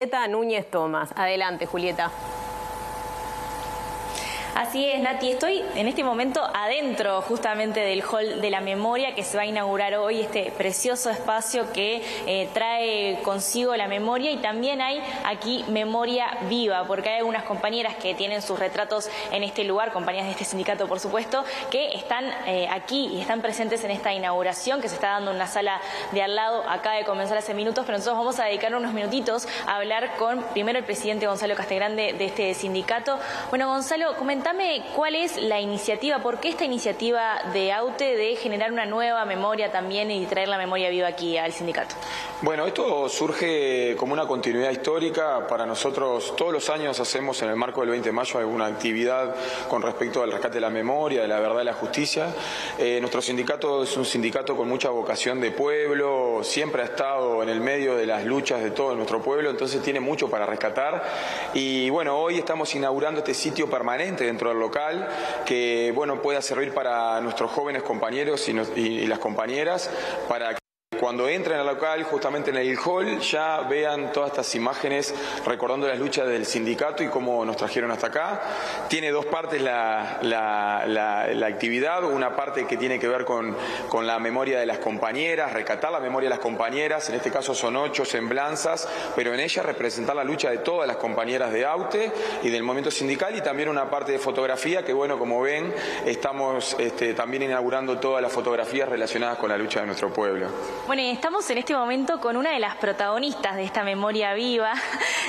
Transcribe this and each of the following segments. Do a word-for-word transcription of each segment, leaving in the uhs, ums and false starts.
Julieta Núñez Tomás. Adelante, Julieta. Así es, Nati. Estoy en este momento adentro justamente del Hall de la Memoria que se va a inaugurar hoy, este precioso espacio que eh, trae consigo la memoria, y también hay aquí memoria viva, porque hay algunas compañeras que tienen sus retratos en este lugar, compañeras de este sindicato por supuesto, que están eh, aquí y están presentes en esta inauguración que se está dando en una sala de al lado, acaba de comenzar hace minutos, pero nosotros vamos a dedicar unos minutitos a hablar con primero el presidente Gonzalo Castelgrande de este sindicato. Bueno, Gonzalo, comenta. Dame cuál es la iniciativa, por qué esta iniciativa de AUTE de generar una nueva memoria también y traer la memoria viva aquí al sindicato. Bueno, esto surge como una continuidad histórica. Para nosotros todos los años hacemos en el marco del veinte de mayo alguna actividad con respecto al rescate de la memoria, de la verdad y la justicia. Eh, nuestro sindicato es un sindicato con mucha vocación de pueblo, siempre ha estado en el medio de las luchas de todo nuestro pueblo, entonces tiene mucho para rescatar. Y bueno, hoy estamos inaugurando este sitio permanente dentro dentro del local, que bueno, pueda servir para nuestros jóvenes compañeros y, nos, y, y las compañeras, para que cuando entren al local, justamente en el hall, ya vean todas estas imágenes recordando las luchas del sindicato y cómo nos trajeron hasta acá. Tiene dos partes la, la, la, la actividad, una parte que tiene que ver con, con la memoria de las compañeras, recatar la memoria de las compañeras, en este caso son ocho semblanzas, pero en ella representar la lucha de todas las compañeras de AUTE y del movimiento sindical, y también una parte de fotografía que, bueno, como ven, estamos este, también inaugurando todas las fotografías relacionadas con la lucha de nuestro pueblo. Bueno, y estamos en este momento con una de las protagonistas de esta memoria viva,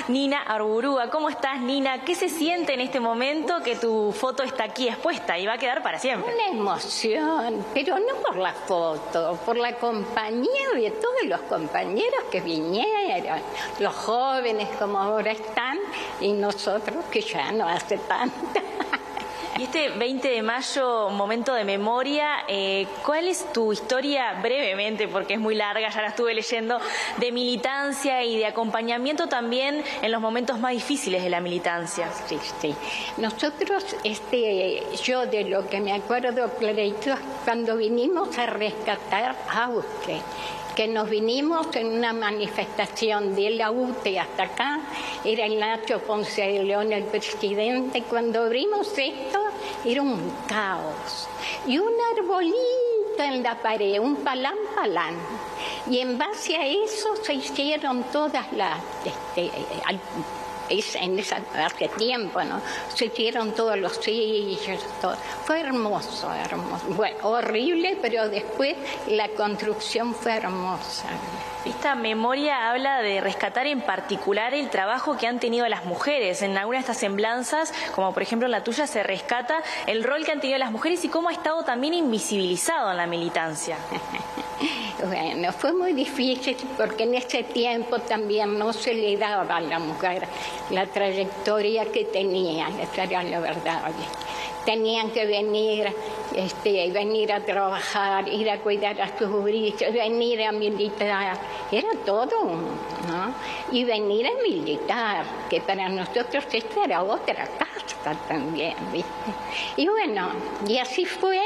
Nina Arburúa. ¿Cómo estás, Nina? ¿Qué se siente en este momento que tu foto está aquí expuesta y va a quedar para siempre? Una emoción, pero no por la foto, por la compañía de todos los compañeros que vinieron, los jóvenes como ahora están, y nosotros que ya no hace tanto. Y este veinte de mayo, momento de memoria, eh, ¿cuál es tu historia brevemente, porque es muy larga, ya la estuve leyendo, de militancia y de acompañamiento también en los momentos más difíciles de la militancia? Sí, sí. Nosotros, este, yo de lo que me acuerdo clarito, cuando vinimos a rescatar a AUTE, que nos vinimos en una manifestación de la UTE hasta acá, era el Nacho Ponce de León el presidente, cuando abrimos esto era un caos, y un arbolito en la pared, un palán palán, y en base a eso se hicieron todas las... Este, al, Es en esa, hace tiempo, ¿no? Se hicieron todos los sillos, todo. Fue hermoso, hermoso. Bueno, horrible, pero después la construcción fue hermosa. Esta memoria habla de rescatar en particular el trabajo que han tenido las mujeres. En alguna de estas semblanzas, como por ejemplo en la tuya, se rescata el rol que han tenido las mujeres y cómo ha estado también invisibilizado en la militancia. Bueno, fue muy difícil porque en ese tiempo también no se le daba a la mujer la trayectoria que tenía, esa era la verdad. Tenían que venir, este, venir a trabajar, ir a cuidar a sus brillos, venir a militar, era todo, ¿no? Y venir a militar, que para nosotros esta era otra casta también, ¿viste? Y bueno, y así fue.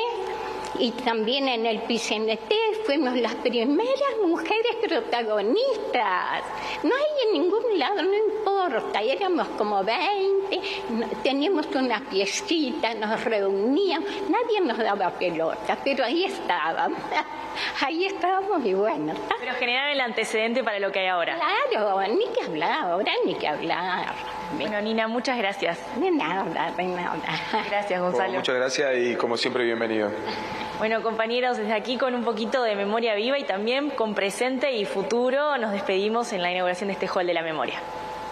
Y también en el P C N T fuimos las primeras mujeres protagonistas. No hay en ningún lado, no importa, éramos como veinte, teníamos una piecita, nos reuníamos, nadie nos daba pelota, pero ahí estábamos, ahí estábamos y bueno. Pero generaba el antecedente para lo que hay ahora. Claro, ni que hablar ahora, ni que hablar. Bueno, Nina, muchas gracias. De nada, de nada. Gracias, Gonzalo. Bueno, muchas gracias y como siempre, bienvenido. Bueno, compañeros, desde aquí con un poquito de memoria viva y también con presente y futuro nos despedimos en la inauguración de este Hall de la Memoria.